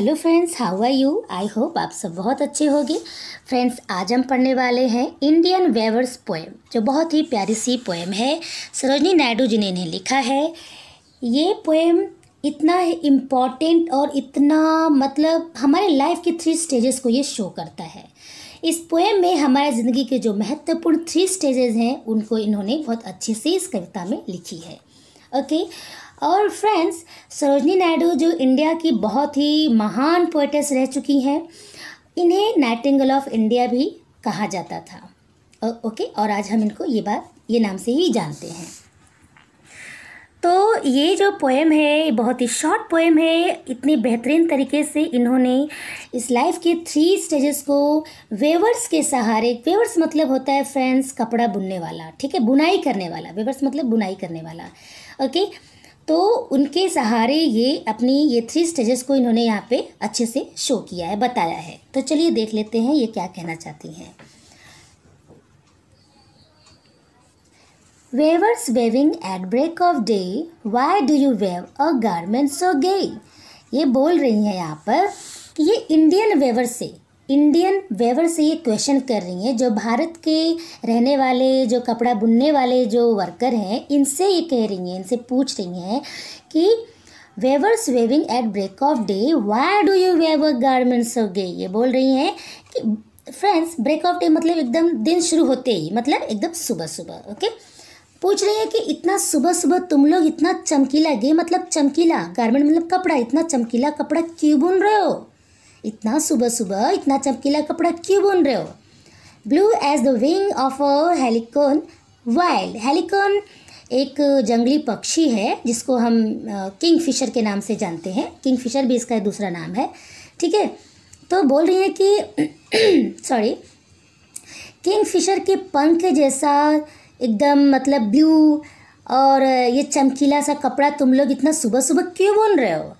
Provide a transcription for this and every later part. Hello friends, how are you? I hope आप सब बहुत अच्छे होंगे। फ्रेंड्स, आज हम पढ़ने वाले हैं इंडियन वेवर्स पोएम, जो बहुत ही प्यारी सी पोएम है। सरोजनी नायडू जी ने इन्हें लिखा है। ये पोएम इतना इम्पॉर्टेंट और इतना मतलब हमारे लाइफ के 3 स्टेजेस को ये शो करता है। इस पोएम में हमारे ज़िंदगी के जो महत्वपूर्ण 3 स्टेजेस हैं उनको इन्होंने बहुत अच्छे से इस कविता में लिखी है। ओके। और फ्रेंड्स, सरोजनी नायडू जो इंडिया की बहुत ही महान पोएटेस रह चुकी हैं, इन्हें नाइटिंगेल ऑफ इंडिया भी कहा जाता था। ओके। और आज हम इनको ये नाम से ही जानते हैं। तो ये जो पोएम है बहुत ही शॉर्ट पोएम है। इतनी बेहतरीन तरीके से इन्होंने इस लाइफ के 3 स्टेजेस को वेवर्स के सहारे, वेवर्स मतलब होता है फ्रेंड्स कपड़ा बुनने वाला, ठीक है, बुनाई करने वाला, वेवर्स मतलब बुनाई करने वाला। ओके। तो उनके सहारे ये अपनी 3 स्टेजेस को इन्होंने यहाँ पे अच्छे से शो किया है, बताया है। तो चलिए देख लेते हैं ये क्या कहना चाहती हैं। Weavers waving at break of day, why do you wave a garment so gay? ये बोल रही हैं यहाँ पर कि ये इंडियन वेवर से ये क्वेश्चन कर रही हैं, जो भारत के रहने वाले, जो कपड़ा बुनने वाले जो वर्कर हैं, इनसे ये कह रही हैं, इनसे पूछ रही हैं कि weavers weaving at break of day, why do you weave a garment so gay. ये बोल रही हैं कि फ्रेंड्स, ब्रेक ऑफ डे मतलब एकदम दिन शुरू होते ही, मतलब एकदम सुबह सुबह। ओके। पूछ रही है कि इतना सुबह सुबह तुम लोग इतना चमकीला, ये मतलब चमकीला गारमेंट मतलब कपड़ा, इतना चमकीला कपड़ा क्यों बुन रहे हो? इतना सुबह सुबह इतना चमकीला कपड़ा क्यों बुन रहे हो? Blue as the wing of a halcyon wild. Halcyon एक जंगली पक्षी है जिसको हम किंगफिशर के नाम से जानते हैं। किंगफिशर भी इसका दूसरा नाम है, ठीक है। तो बोल रही है कि सॉरी, किंगफिशर के पंख जैसा एकदम मतलब ब्लू और ये चमकीला सा कपड़ा तुम लोग इतना सुबह सुबह क्यों बुन रहे हो?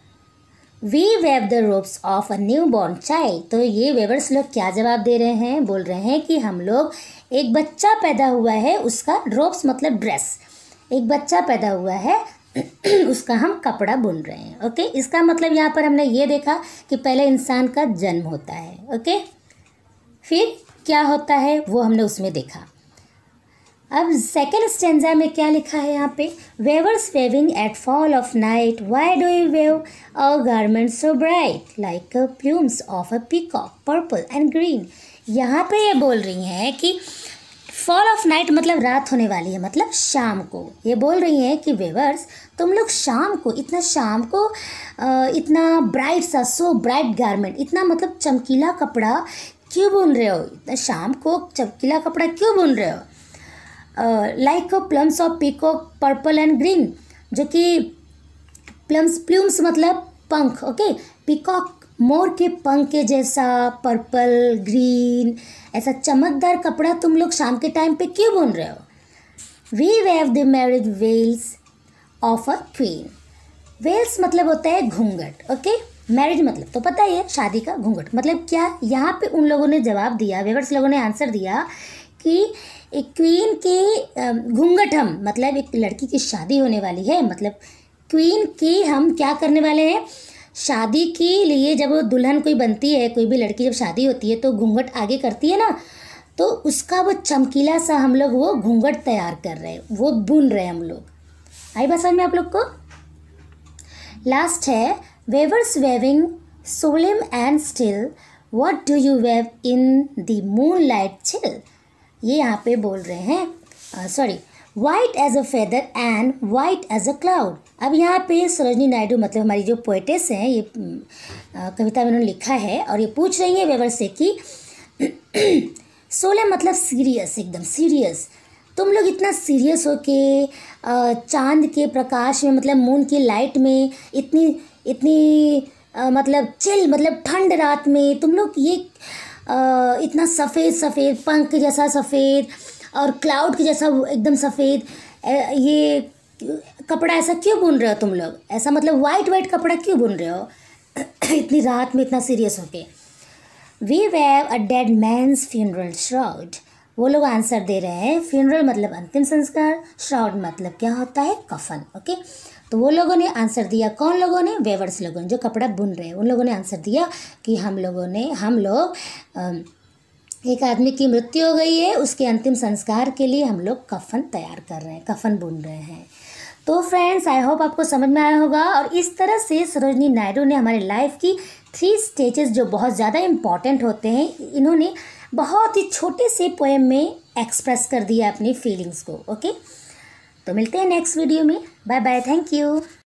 We weave the robes of a new born child. तो ये वेवर्स लोग क्या जवाब दे रहे हैं? बोल रहे हैं कि हम लोग एक बच्चा पैदा हुआ है उसका, रोप्स मतलब ड्रेस, एक बच्चा पैदा हुआ है उसका हम कपड़ा बुन रहे हैं। ओके। इसका मतलब यहाँ पर हमने ये देखा कि पहले इंसान का जन्म होता है, ओके, फिर क्या होता है वो हमने उसमें देखा। अब सेकेंड स्टेंजा में क्या लिखा है यहाँ पे? Weavers weaving at fall of night, why do you weave a garment so bright like a plumes of a peacock purple and green. यहाँ पे ये बोल रही हैं कि फॉल ऑफ नाइट मतलब रात होने वाली है, मतलब शाम को। ये बोल रही हैं कि वेवर्स, तुम लोग शाम को इतना ब्राइट सा, सो ब्राइट गारमेंट, इतना मतलब चमकीला कपड़ा क्यों बुन रहे हो? इतना शाम को चमकीला कपड़ा क्यों बुन रहे हो? Like plumes of peacock purple and green, जो कि प्लम्स मतलब पंख, ओके, पीकॉक मोर के पंख के जैसा पर्पल ग्रीन, ऐसा चमकदार कपड़ा तुम लोग शाम के टाइम पे क्यों बुन रहे हो? We weave the marriage veils of a queen. Veils मतलब होता है घूंघट, ओके, मैरिज मतलब तो पता ही है, शादी का घूंघट मतलब क्या। यहाँ पे उन लोगों ने जवाब दिया, वेवर्स लोगों ने आंसर दिया कि एक क्वीन के घूंघट हम, मतलब एक लड़की की शादी होने वाली है, मतलब क्वीन की हम क्या करने वाले हैं? शादी के लिए जब वो दुल्हन कोई बनती है, कोई भी लड़की जब शादी होती है तो घूंघट आगे करती है ना, तो उसका वो चमकीला सा हम लोग वो घूंघट तैयार कर रहे हैं, वो बुन रहे हैं हम लोग। आई बात समझ में आप लोग को? लास्ट है weavers weaving solemn and still, what do you weave in the moon light chill. ये यहाँ पे बोल रहे हैं, sorry, white as a feather and white as a cloud. अब यहाँ पे सरोजनी नायडू मतलब हमारी जो पोएटेस हैं, ये कविता में उन्होंने लिखा है और ये पूछ रही है वेवर से कि सोले मतलब सीरियस, एकदम सीरियस, तुम लोग इतना सीरियस हो के चांद के प्रकाश में मतलब मून की लाइट में इतनी मतलब चिल मतलब ठंड रात में तुम लोग ये इतना सफ़ेद पंख जैसा सफ़ेद और क्लाउड के जैसा एकदम सफ़ेद ये कपड़ा ऐसा क्यों बुन रहे हो तुम लोग? ऐसा मतलब वाइट कपड़ा क्यों बुन रहे हो इतनी रात में इतना सीरियस होके? We weave a dead man's funeral shroud. वो लोग आंसर दे रहे हैं, फ्यूनरल मतलब अंतिम संस्कार, श्राउड मतलब क्या होता है? कफन। ओके। तो वो लोगों ने आंसर दिया, कौन लोगों ने? वेवर्स लोगों ने, जो कपड़ा बुन रहे हैं उन लोगों ने आंसर दिया कि हम लोग एक आदमी की मृत्यु हो गई है, उसके अंतिम संस्कार के लिए हम लोग कफन तैयार कर रहे हैं, कफन बुन रहे हैं। तो फ्रेंड्स, आई होप आपको समझ में आया होगा। और इस तरह से सरोजिनी नायडू ने हमारे लाइफ की 3 स्टेजेस जो बहुत ज़्यादा इम्पॉर्टेंट होते हैं, इन्होंने बहुत ही छोटे से पोएम में एक्सप्रेस कर दिया अपनी फीलिंग्स को। ओके, तो मिलते हैं नेक्स्ट वीडियो में। Bye bye, thank you.